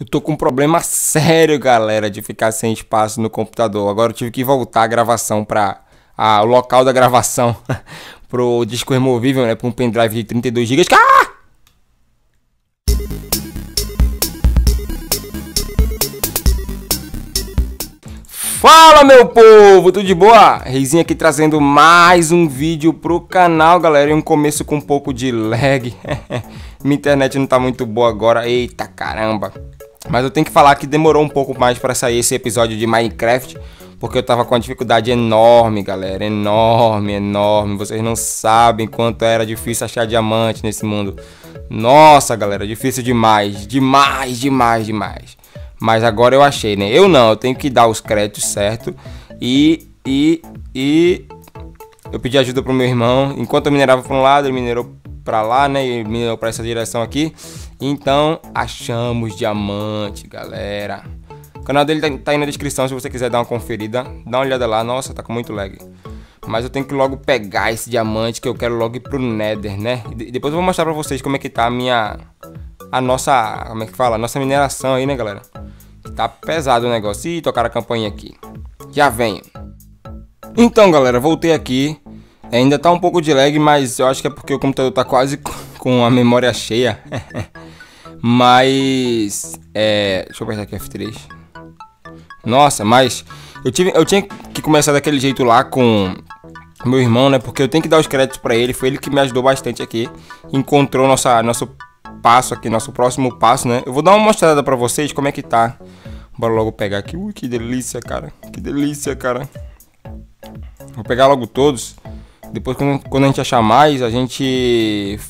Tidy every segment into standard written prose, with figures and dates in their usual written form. Eu tô com um problema sério, galera, de ficar sem espaço no computador. Agora eu tive que voltar a gravação para o local da gravação pro disco removível, né? Para um pendrive de 32 GB. Ah! Fala, meu povo, tudo de boa? Reizinho aqui trazendo mais um vídeo pro canal, galera. E um começo com um pouco de lag. Minha internet não tá muito boa agora. Eita caramba. Mas eu tenho que falar que demorou um pouco mais para sair esse episódio de Minecraft, porque eu tava com uma dificuldade enorme, galera. Enorme, enorme. Vocês não sabem quanto era difícil achar diamante nesse mundo. Nossa, galera, difícil demais. Demais, demais, demais. Mas agora eu achei, né? Eu não, eu tenho que dar os créditos, certo? Eu pedi ajuda pro meu irmão. Enquanto eu minerava pra um lado, ele minerou pra lá, né? E minerou pra essa direção aqui. Então, achamos diamante, galera. O canal dele tá aí na descrição, se você quiser dar uma conferida. Dá uma olhada lá. Nossa, tá com muito lag. Mas eu tenho que logo pegar esse diamante, que eu quero logo ir pro Nether, né? E depois eu vou mostrar pra vocês como é que tá a minha... A nossa... Como é que fala? A nossa mineração aí, né, galera? Tá pesado o negócio. Ih, tocaram a campainha aqui. Já venho. Então, galera, voltei aqui. Ainda tá um pouco de lag, mas eu acho que é porque o computador tá quase com a memória cheia. Deixa eu apertar aqui F3. Nossa, mas... Eu tinha que começar daquele jeito lá com... Meu irmão, né? Porque eu tenho que dar os créditos pra ele. Foi ele que me ajudou bastante aqui. Encontrou nosso passo aqui, nosso próximo passo, né? Eu vou dar uma mostrada pra vocês como é que tá. Bora logo pegar aqui. Ui, que delícia, cara. Que delícia, cara. Vou pegar logo todos. Depois, quando a gente achar mais, a gente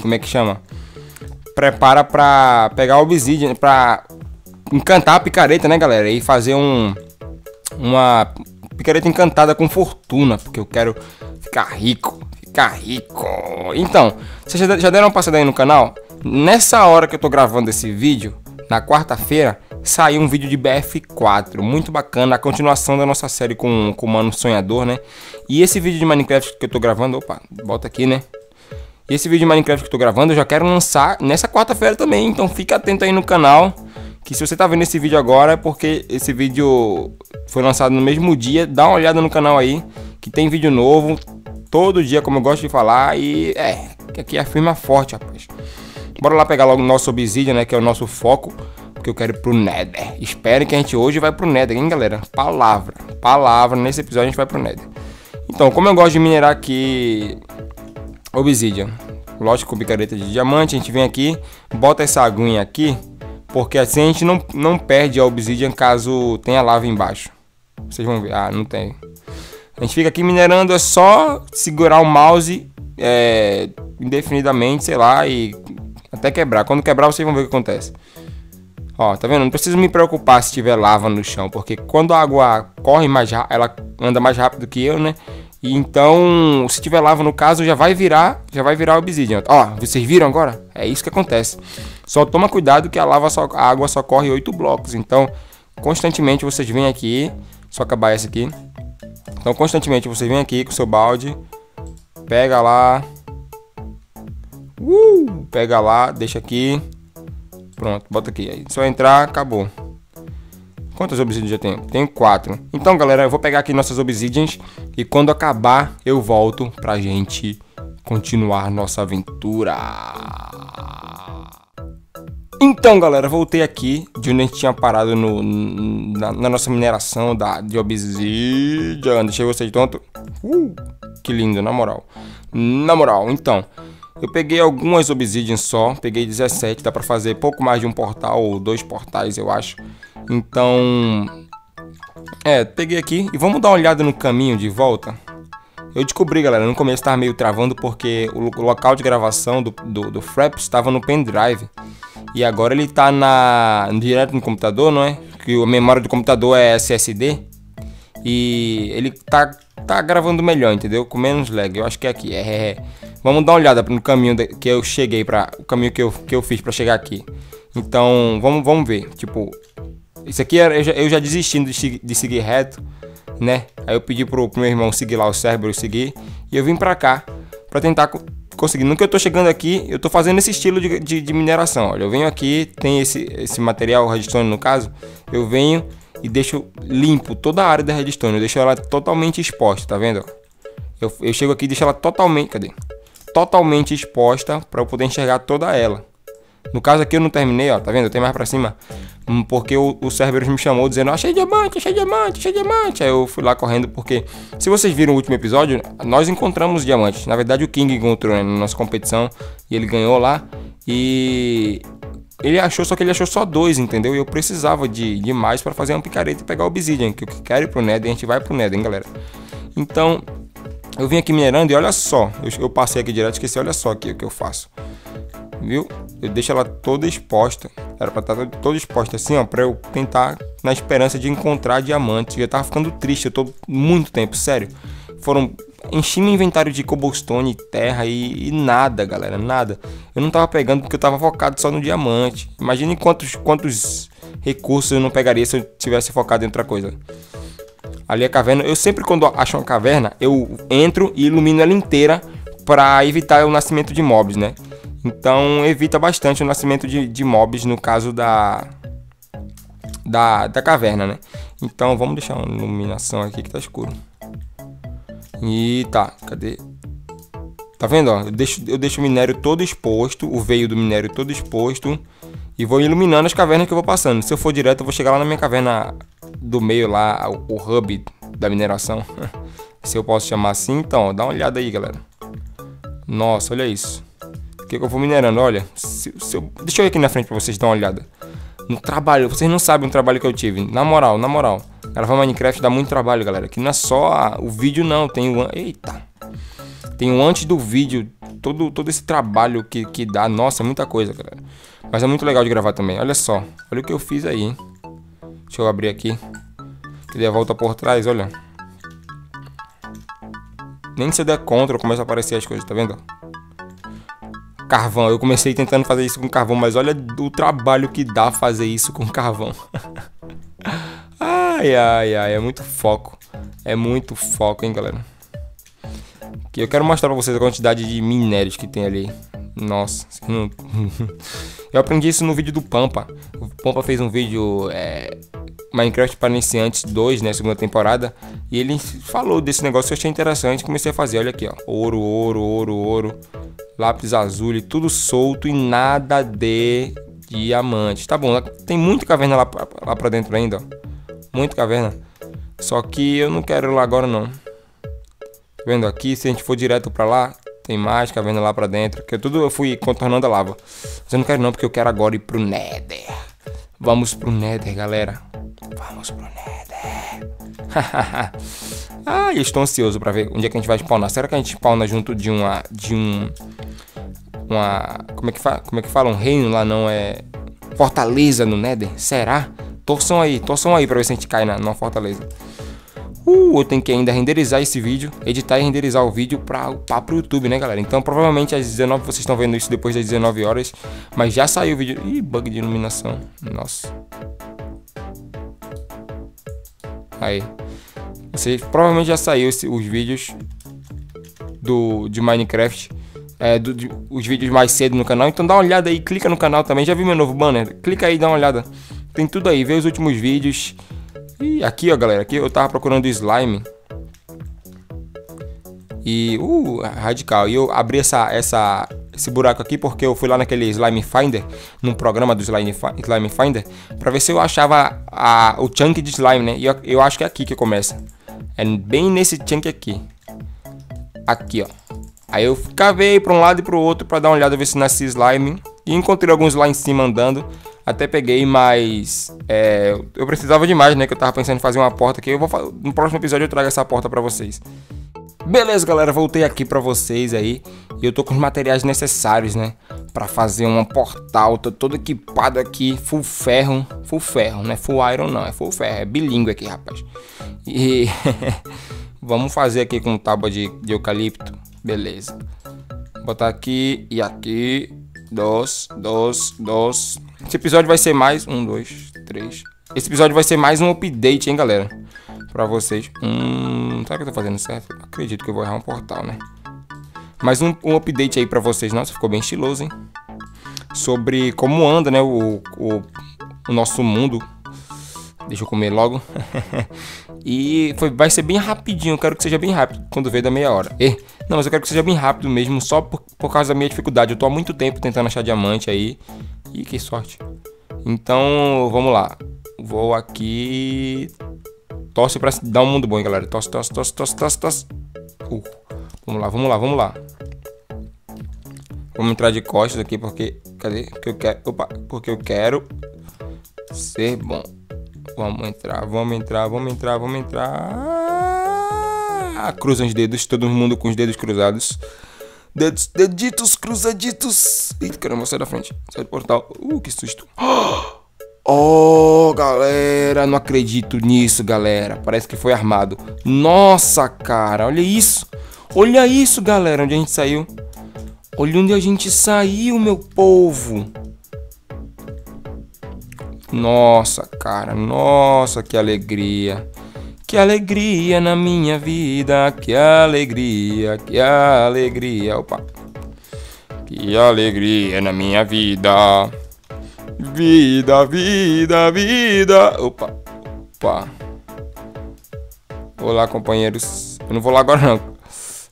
como é que chama? Prepara pra pegar obsidian, pra encantar a picareta, né, galera? E fazer uma picareta encantada com fortuna, porque eu quero ficar rico. Então, vocês já deram uma passada aí no canal? Nessa hora que eu tô gravando esse vídeo, na quarta-feira, saiu um vídeo de BF4, muito bacana, a continuação da nossa série com o Mano Sonhador, né? E esse vídeo de Minecraft que eu tô gravando, opa, bota aqui, né? E esse vídeo de Minecraft que eu tô gravando, eu já quero lançar nessa quarta-feira também, então fica atento aí no canal, que se você tá vendo esse vídeo agora é porque esse vídeo foi lançado no mesmo dia. Dá uma olhada no canal aí, que tem vídeo novo todo dia, como eu gosto de falar, e é, aqui é firma forte, rapaz. Bora lá pegar logo o nosso obsidian, né, que é o nosso foco, porque eu quero ir pro Nether. Esperem que a gente hoje vai pro Nether, hein, galera? Palavra, palavra, nesse episódio a gente vai pro Nether. Então, como eu gosto de minerar aqui obsidian, lógico, com picareta de diamante, a gente vem aqui, bota essa aguinha aqui, porque assim a gente não perde a obsidian caso tenha lava embaixo. Vocês vão ver, ah, não tem... A gente fica aqui minerando, é só segurar o mouse indefinidamente, sei lá, e até quebrar. Quando quebrar, vocês vão ver o que acontece. Ó, tá vendo? Não preciso me preocupar se tiver lava no chão, porque quando a água corre mais rápido, ela anda mais rápido que eu, né? E então, se tiver lava no caso, já vai virar obsidian. Ó, vocês viram agora? É isso que acontece. Só toma cuidado que a água só corre 8 blocos. Então, constantemente vocês vêm aqui, só acabar essa aqui. Então, constantemente você vem aqui com o seu balde, pega lá, deixa aqui, pronto, bota aqui, aí só entrar, acabou. Quantas obsidians eu tenho? Tenho 4. Então, galera, eu vou pegar aqui nossas obsidians e quando acabar, eu volto pra gente continuar nossa aventura. Então, galera, voltei aqui de onde a gente tinha parado na nossa mineração de obsidian. Deixei vocês tonto. Que lindo, na moral. Na moral, então, eu peguei algumas obsidian só. Peguei 17, dá pra fazer pouco mais de um portal ou 2 portais, eu acho. Então, peguei aqui. E vamos dar uma olhada no caminho de volta. Eu descobri, galera, no começo tava meio travando porque o local de gravação do Fraps tava no pendrive. E agora ele tá direto no computador, não é? Que a memória do computador é SSD. E ele tá gravando melhor, entendeu? Com menos lag. Eu acho que é aqui. Vamos dar uma olhada no caminho que eu cheguei pra... O caminho que eu fiz pra chegar aqui. Então, vamos ver. Tipo, isso aqui eu já desistindo de seguir reto, né? Aí eu pedi pro meu irmão seguir lá o Cerberus, seguir. E eu vim pra cá. para tentar conseguir. No que eu tô chegando aqui, eu tô fazendo esse estilo de mineração. Olha, eu venho aqui, tem esse material, redstone no caso, eu venho e deixo limpo toda a área da redstone, eu deixo ela totalmente exposta, tá vendo? Eu chego aqui e deixo ela totalmente, cadê? Totalmente exposta para eu poder enxergar toda ela. No caso aqui eu não terminei, ó, tá vendo? Tem mais pra cima. Porque o Cerberus me chamou dizendo, achei diamante, achei diamante, achei diamante. Aí eu fui lá correndo porque, se vocês viram o último episódio, nós encontramos diamantes. Na verdade o King encontrou, né, na nossa competição. E ele ganhou lá. E ele achou, só que ele achou só dois, entendeu? E eu precisava de mais pra fazer uma picareta e pegar obsidian, que eu quero ir pro Nether, a gente vai pro Nether, hein, galera? Então, eu vim aqui minerando e olha só. Eu passei aqui direto, esqueci, olha só aqui o que eu faço. Viu? Eu deixo ela toda exposta. Era pra estar toda exposta assim, ó, pra eu tentar, na esperança de encontrar diamantes. Eu tava ficando triste, eu tô muito tempo, sério. Enchi meu inventário de cobblestone, terra e nada, galera, nada. Eu não tava pegando porque eu tava focado só no diamante. Imagine quantos recursos eu não pegaria se eu tivesse focado em outra coisa. Ali a caverna, eu sempre quando acho uma caverna, eu entro e ilumino ela inteira pra evitar o nascimento de mobs, né? Então evita bastante o nascimento de mobs no caso da caverna, né? Então vamos deixar uma iluminação aqui que tá escuro. E tá, cadê? Tá vendo, ó? Eu deixo o minério todo exposto, o veio do minério todo exposto. E vou iluminando as cavernas que eu vou passando. Se eu for direto eu vou chegar lá na minha caverna do meio lá, o hub da mineração. Se eu posso chamar assim, então ó, dá uma olhada aí, galera. Nossa, olha isso. Que eu vou minerando, olha, deixa eu ir aqui na frente pra vocês dar uma olhada no trabalho. Vocês não sabem o trabalho que eu tive, na moral, gravar Minecraft dá muito trabalho, galera, que não é só o vídeo não, tem o antes do vídeo, todo esse trabalho que dá, nossa, muita coisa, galera, mas é muito legal de gravar também. Olha só, olha o que eu fiz aí, hein? Deixa eu abrir aqui, eu dei a volta por trás, olha, nem se eu der contra, começa a aparecer as coisas, tá vendo? Carvão, eu comecei tentando fazer isso com carvão, mas olha o trabalho que dá fazer isso com carvão. Ai, ai, ai, é muito foco, hein, galera. Que eu quero mostrar pra vocês a quantidade de minérios que tem ali. Nossa, não... Eu aprendi isso no vídeo do Pampa. O Pampa fez um vídeo Minecraft para iniciantes 2, né, segunda temporada. E ele falou desse negócio que eu achei interessante, comecei a fazer, olha aqui, ó, ouro, ouro, ouro, ouro. Lápis azul e tudo solto e nada de diamante. Tá bom, tem muita caverna lá pra dentro ainda, ó. Muita caverna. Só que eu não quero ir lá agora não. Tá vendo aqui? Se a gente for direto pra lá, tem mais caverna lá pra dentro. Porque tudo eu fui contornando a lava. Mas eu não quero não, porque eu quero agora ir pro Nether. Vamos pro Nether, galera. Vamos pro Nether. Ah, eu estou ansioso pra ver onde é que a gente vai spawnar. Será que a gente spawna junto de uma como é que fala? Um reino lá, não é? Fortaleza no Nether? Será? Torçam aí pra ver se a gente cai numa fortaleza. Eu tenho que ainda renderizar esse vídeo, editar e renderizar o vídeo pra upar pro YouTube, né, galera? Então, provavelmente às 19, vocês estão vendo isso depois das 19 horas, mas já saiu o vídeo. Ih, bug de iluminação. Nossa. Aí. Vocês provavelmente já saiu os vídeos de Minecraft, os vídeos mais cedo no canal, então dá uma olhada aí, clica no canal também, já viu meu novo banner? Clica aí, dá uma olhada, tem tudo aí, vê os últimos vídeos. E aqui, ó, galera, aqui eu tava procurando slime e, radical, e eu abri esse buraco aqui porque eu fui lá naquele Slime Finder, num programa do Slime Finder, pra ver se eu achava o chunk de slime, né, e eu acho que é aqui que começa. É bem nesse chunk aqui. Aqui, ó. Aí eu cavei pra um lado e pro outro pra dar uma olhada, ver se nasce slime. E encontrei alguns lá em cima andando. Até peguei, mas... eu precisava de mais, né? Que eu tava pensando em fazer uma porta aqui. No próximo episódio eu trago essa porta pra vocês. Beleza, galera. Voltei aqui pra vocês aí. E eu tô com os materiais necessários, né? Pra fazer uma portal. Tô todo equipado aqui. Full ferro. Full ferro, né? Full iron não. É full ferro. É bilíngue aqui, rapaz. E vamos fazer aqui com tábua de eucalipto. Beleza. Botar aqui e aqui. Dois. Esse episódio vai ser mais... 1, 2, 3. Esse episódio vai ser mais um update, hein, galera? Pra vocês. Será que eu tô fazendo certo? Acredito que eu vou errar um portal, né? Mas um update aí pra vocês. Nossa, ficou bem estiloso, hein? Sobre como anda, né, o nosso mundo. Deixa eu comer logo. E vai ser bem rapidinho. Eu quero que seja bem rápido. Quando veio da meia hora. Não, mas eu quero que seja bem rápido mesmo. Só por causa da minha dificuldade. Eu tô há muito tempo tentando achar diamante aí. Ih, que sorte. Então, vamos lá. Vou aqui. Torce pra dar um mundo bom, hein, galera. Torce, torce, torce, torce, torce, torce. Vamos lá, vamos lá, vamos lá. Vamos entrar de costas aqui porque... Cadê? Porque eu quero... Opa! Porque eu quero ser bom. Vamos entrar, vamos entrar, vamos entrar, vamos entrar. Cruzam os dedos, todo mundo com os dedos cruzados. Dedos, deditos, cruzaditos. Eita, caramba, sai da frente. Sai do portal. Que susto. Oh, galera, não acredito nisso, galera. Parece que foi armado. Nossa, cara, olha isso. Olha isso, galera, onde a gente saiu. Olha onde a gente saiu, meu povo. Nossa, cara, nossa, que alegria. Que alegria na minha vida, que alegria, que alegria. Opa. Que alegria na minha vida. Vida, vida, vida. Opa, opa. Olá, companheiros. Eu não vou lá agora, não.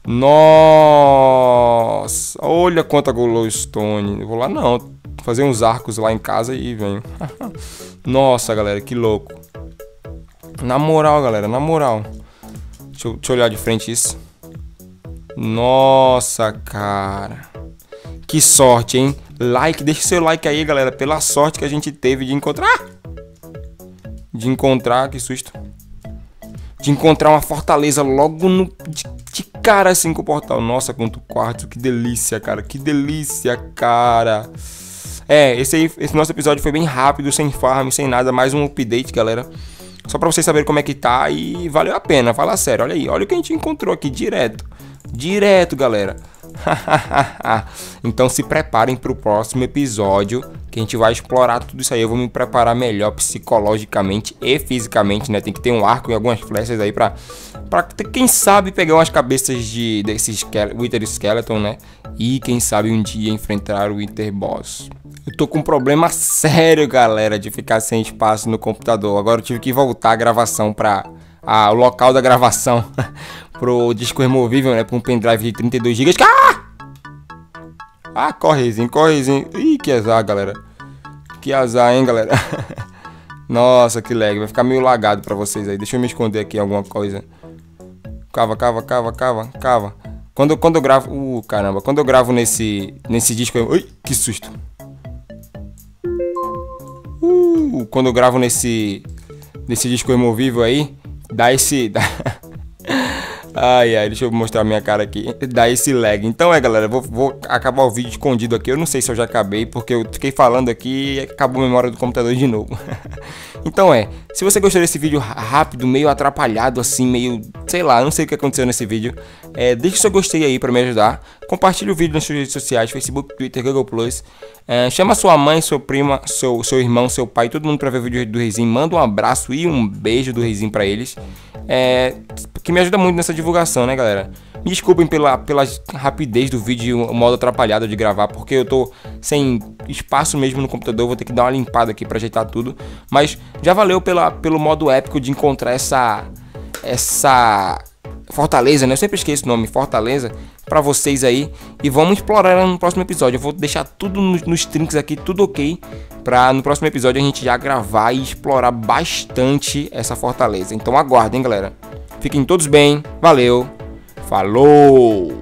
Nossa, olha quanta glowstone. Eu vou lá, não. Fazer uns arcos lá em casa e venho. Nossa, galera, que louco. Na moral, galera, na moral. Deixa eu olhar de frente isso. Nossa, cara. Que sorte, hein? Like, deixa seu like aí, galera. Pela sorte que a gente teve de encontrar. De encontrar, que susto. De encontrar uma fortaleza logo no... De cara assim com o portal. Nossa, quanto quarto. Que delícia, cara. Que delícia, cara. Esse nosso episódio foi bem rápido, sem farm, sem nada, mais um update, galera. Só pra vocês saberem como é que tá e valeu a pena, fala sério, olha aí, olha o que a gente encontrou aqui, direto. Direto, galera. Então se preparem pro próximo episódio, que a gente vai explorar tudo isso aí. Eu vou me preparar melhor psicologicamente e fisicamente, né? Tem que ter um arco e algumas flechas aí pra quem sabe, pegar umas cabeças desses Wither Skeleton, né? E quem sabe um dia enfrentar o Wither Boss. Eu tô com um problema sério, galera, de ficar sem espaço no computador. Agora eu tive que voltar a gravação o local da gravação pro disco removível, né? Pra um pendrive de 32 GB. Ah, correzinho, correzinho. Ih, que azar, galera. Que azar, hein, galera. Nossa, que lag. Vai ficar meio lagado pra vocês aí. Deixa eu me esconder aqui em alguma coisa. Cava, cava, cava, cava, cava. Quando eu gravo... Caramba. Quando eu gravo nesse disco... Ui, que susto. Quando eu gravo nesse disco removível aí, dá esse... Ai, ai, deixa eu mostrar minha cara aqui. Dá esse lag. Então galera, vou acabar o vídeo escondido aqui. Eu não sei se eu já acabei, porque eu fiquei falando aqui e acabou a memória do computador de novo. Então se você gostou desse vídeo rápido, meio atrapalhado assim, meio, sei lá, não sei o que aconteceu nesse vídeo, deixa o seu gostei aí pra me ajudar. Compartilha o vídeo nas suas redes sociais, Facebook, Twitter, Google+. Chama sua mãe, sua prima, seu irmão, seu pai, todo mundo pra ver o vídeo do Reizinho. Manda um abraço e um beijo do Reizinho pra eles. Que me ajuda muito nessa divulgação, né, galera? Me desculpem pela rapidez do vídeo, o modo atrapalhado de gravar, porque eu tô sem espaço mesmo no computador, vou ter que dar uma limpada aqui pra ajeitar tudo. Mas já valeu pelo modo épico de encontrar essa fortaleza, né? Eu sempre esqueço o nome, fortaleza, pra vocês aí. E vamos explorar ela no próximo episódio. Eu vou deixar tudo nos trinks aqui, tudo ok, pra no próximo episódio a gente já gravar e explorar bastante essa fortaleza. Então aguardem, galera. Fiquem todos bem, valeu, falou!